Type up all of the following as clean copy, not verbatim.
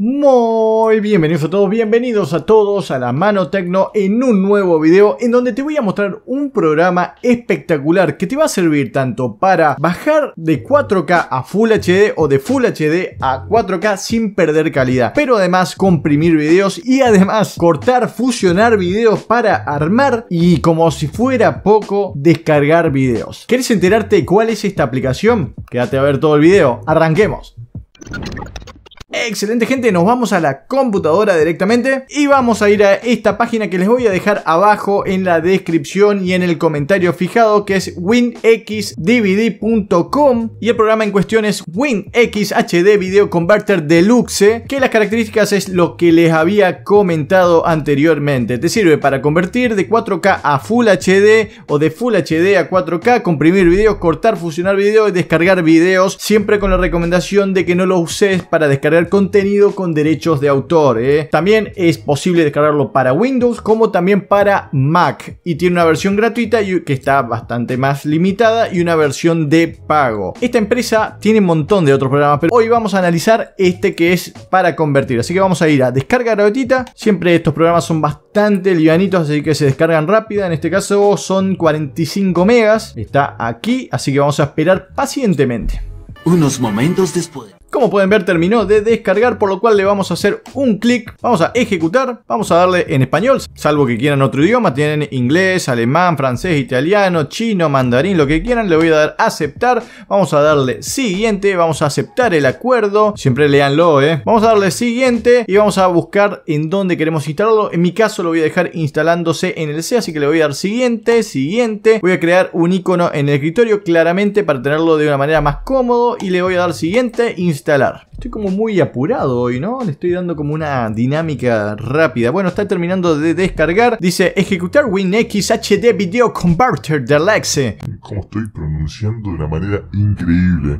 Muy bienvenidos a todos a La Mano Tecno en un nuevo video en donde te voy a mostrar un programa espectacular que te va a servir tanto para bajar de 4K a Full HD o de Full HD a 4K sin perder calidad, pero además comprimir videos y además cortar, fusionar videos para armar y, como si fuera poco, descargar videos. ¿Querés enterarte cuál es esta aplicación? Quédate a ver todo el video. ¡Arranquemos! Excelente, gente, nos vamos a la computadora directamente y vamos a ir a esta página que les voy a dejar abajo en la descripción y en el comentario fijado, que es winxdvd.com, y el programa en cuestión es WinX HD Video Converter Deluxe, que las características es lo que les había comentado anteriormente. Te sirve para convertir de 4K a Full HD o de Full HD a 4K, comprimir videos, cortar, fusionar videos y descargar videos, siempre con la recomendación de que no lo uses para descargar contenido con derechos de autor, ¿eh? También es posible descargarlo para Windows como también para Mac, y tiene una versión gratuita que está bastante más limitada y una versión de pago. Esta empresa tiene un montón de otros programas, pero hoy vamos a analizar este que es para convertir, así que vamos a ir a descarga gratuita. Siempre estos programas son bastante livianitos, así que se descargan rápida. En este caso son 45 megas, está aquí, así que vamos a esperar pacientemente. Unos momentos después. Como pueden ver, terminó de descargar, por lo cual le vamos a hacer un clic, vamos a ejecutar, vamos a darle en español, salvo que quieran otro idioma, tienen inglés, alemán, francés, italiano, chino, mandarín, lo que quieran. Le voy a dar a aceptar, vamos a darle siguiente, vamos a aceptar el acuerdo, siempre leanlo, vamos a darle siguiente y vamos a buscar en dónde queremos instalarlo. En mi caso lo voy a dejar instalándose en el C, así que le voy a dar siguiente, siguiente, voy a crear un icono en el escritorio claramente para tenerlo de una manera más cómodo y le voy a dar siguiente, instalar. Estoy como muy apurado hoy, ¿no? Le estoy dando como una dinámica rápida. Bueno, está terminando de descargar. Dice ejecutar WinX HD Video Converter Deluxe. ¿Cómo estoy pronunciando de una manera increíble?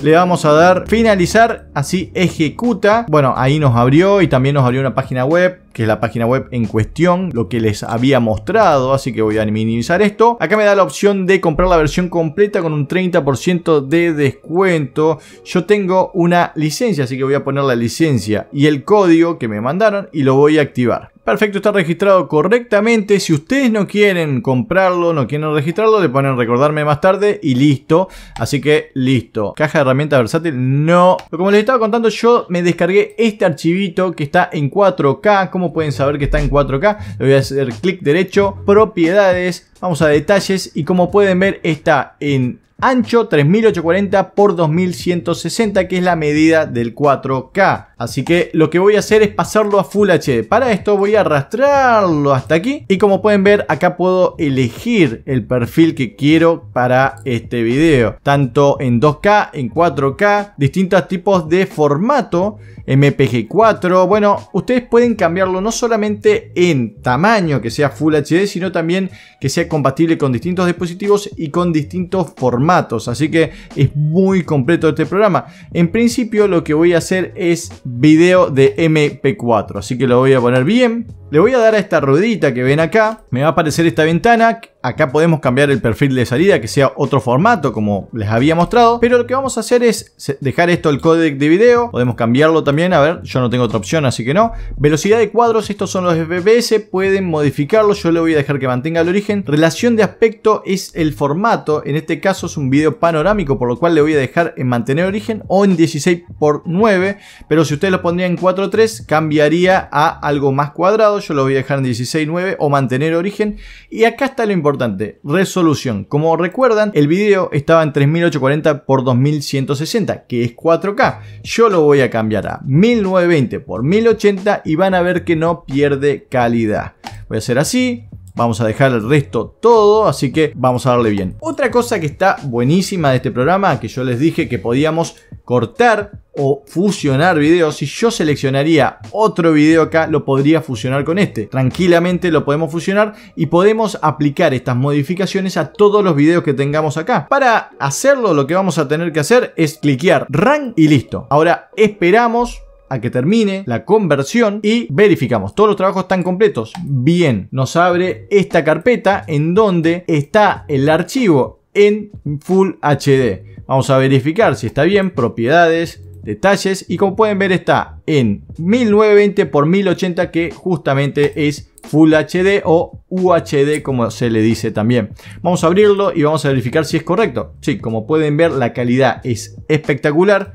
Le vamos a dar finalizar, así ejecuta. Bueno, ahí nos abrió y también nos abrió una página web, que es la página web en cuestión, lo que les había mostrado, así que voy a minimizar esto. Acá me da la opción de comprar la versión completa con un 30% de descuento. Yo tengo una licencia, así que voy a poner la licencia y el código que me mandaron y lo voy a activar. Perfecto, está registrado correctamente. Si ustedes no quieren comprarlo, no quieren registrarlo, le ponen recordarme más tarde y listo. Así que listo. Caja de herramientas versátil, no. Como les estaba contando, yo me descargué este archivito que está en 4K. ¿Cómo pueden saber que está en 4K? Le voy a hacer clic derecho, propiedades, vamos a detalles y como pueden ver está en ancho 3840 por 2160, que es la medida del 4K. Así que lo que voy a hacer es pasarlo a Full HD. Para esto voy a arrastrarlo hasta aquí y como pueden ver acá puedo elegir el perfil que quiero para este video, tanto en 2K, en 4K, distintos tipos de formato, MPG4. Bueno, ustedes pueden cambiarlo no solamente en tamaño, que sea Full HD, sino también que sea compatible con distintos dispositivos y con distintos formatos. Así que es muy completo este programa. En principio lo que voy a hacer es video de MP4, así que lo voy a poner bien. Le voy a dar a esta ruedita que ven acá, me va a aparecer esta ventana. Acá podemos cambiar el perfil de salida, que sea otro formato como les había mostrado, pero lo que vamos a hacer es dejar esto el codec de video. Podemos cambiarlo también, a ver, yo no tengo otra opción, así que no. Velocidad de cuadros, estos son los FPS, pueden modificarlo, yo le voy a dejar que mantenga el origen. Relación de aspecto es el formato, en este caso es un video panorámico, por lo cual le voy a dejar en mantener origen o en 16:9, pero si ustedes lo pondrían en 4:3 cambiaría a algo más cuadrado. Yo lo voy a dejar en 16:9 o mantener origen. Y acá está lo importante, resolución. Como recuerdan, el video estaba en 3840 por 2160, que es 4K. Yo lo voy a cambiar a 1920 por 1080 y van a ver que no pierde calidad. Voy a hacer así. Vamos a dejar el resto todo, así que vamos a darle bien. Otra cosa que está buenísima de este programa, que yo les dije que podíamos cortar o fusionar videos. Si yo seleccionaría otro video acá, lo podría fusionar con este. Tranquilamente lo podemos fusionar y podemos aplicar estas modificaciones a todos los videos que tengamos acá. Para hacerlo, lo que vamos a tener que hacer es cliquear Run y listo. Ahora esperamos a que termine la conversión y verificamos. Todos los trabajos están completos. Bien, nos abre esta carpeta en donde está el archivo en Full HD. Vamos a verificar si está bien. Propiedades, detalles. Y como pueden ver, está en 1920 por 1080, que justamente es Full HD o UHD, como se le dice también. Vamos a abrirlo y vamos a verificar si es correcto. Sí, como pueden ver, la calidad es espectacular,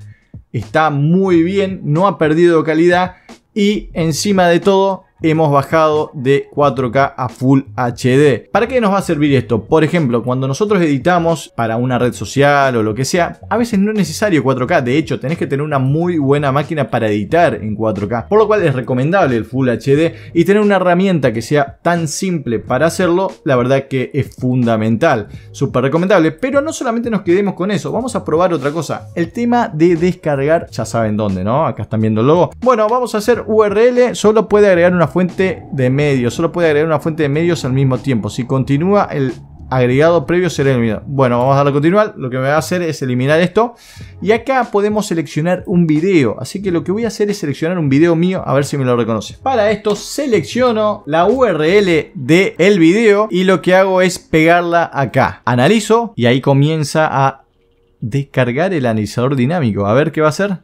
está muy bien, no ha perdido calidad. Y encima de todo, hemos bajado de 4K a Full HD. ¿Para qué nos va a servir esto? Por ejemplo, cuando nosotros editamos para una red social o lo que sea, a veces no es necesario 4K. De hecho, tenés que tener una muy buena máquina para editar en 4K, por lo cual es recomendable el Full HD, y tener una herramienta que sea tan simple para hacerlo, la verdad que es fundamental. Súper recomendable. Pero no solamente nos quedemos con eso, vamos a probar otra cosa. El tema de descargar, ya saben dónde, ¿no? Acá están viendo el logo. Bueno, vamos a hacer URL. Solo puede agregar una fuente de medios, al mismo tiempo. Si continúa, el agregado previo será eliminado. Bueno, vamos a darle a continuar. Lo que me va a hacer es eliminar esto, y acá podemos seleccionar un video, así que lo que voy a hacer es seleccionar un video mío, a ver si me lo reconoce. Para esto selecciono la URL del video y lo que hago es pegarla acá, analizo, y ahí comienza a descargar el analizador dinámico. A ver qué va a hacer.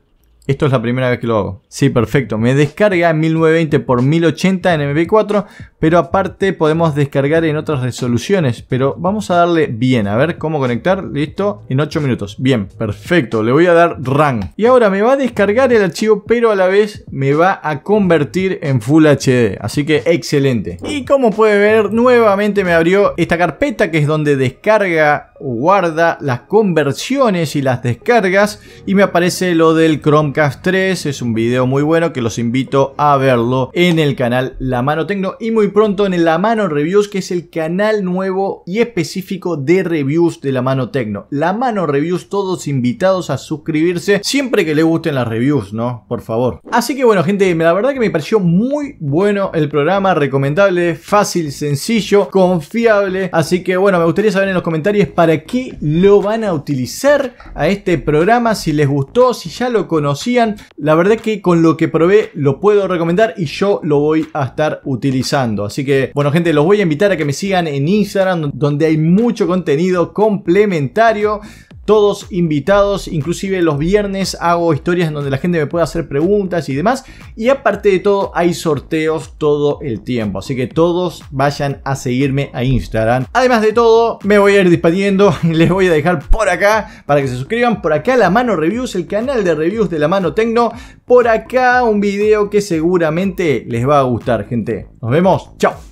Esto es la primera vez que lo hago. Sí, perfecto. Me descarga en 1920 por 1080 en MP4. Pero aparte podemos descargar en otras resoluciones. Pero vamos a darle bien. A ver cómo conectar. Listo. En 8 minutos. Bien, perfecto. Le voy a dar run. Y ahora me va a descargar el archivo, pero a la vez me va a convertir en Full HD. Así que excelente. Y como puede ver, nuevamente me abrió esta carpeta, que es donde descarga o guarda las conversiones y las descargas. Y me aparece lo del Chromecast 3. Es un video muy bueno que los invito a verlo en el canal La Mano Tecno. Y muy pronto en el La Mano Reviews, que es el canal nuevo y específico de reviews de La Mano Tecno. La Mano Reviews, todos invitados a suscribirse siempre que les gusten las reviews, ¿no? Por favor. Así que bueno, gente, la verdad que me pareció muy bueno el programa. Recomendable, fácil, sencillo, confiable. Así que bueno, me gustaría saber en los comentarios para qué lo van a utilizar a este programa, si les gustó, si ya lo conocían. La verdad que con lo que probé lo puedo recomendar y yo lo voy a estar utilizando. Así que bueno, gente, los voy a invitar a que me sigan en Instagram, donde hay mucho contenido complementario. Todos invitados, inclusive los viernes hago historias en donde la gente me puede hacer preguntas y demás. Y aparte de todo, hay sorteos todo el tiempo. Así que todos vayan a seguirme a Instagram. Además de todo, me voy a ir despidiendo. Les voy a dejar por acá para que se suscriban. Por acá La Mano Reviews, el canal de reviews de La Mano Tecno. Por acá un video que seguramente les va a gustar, gente. Nos vemos. Chao.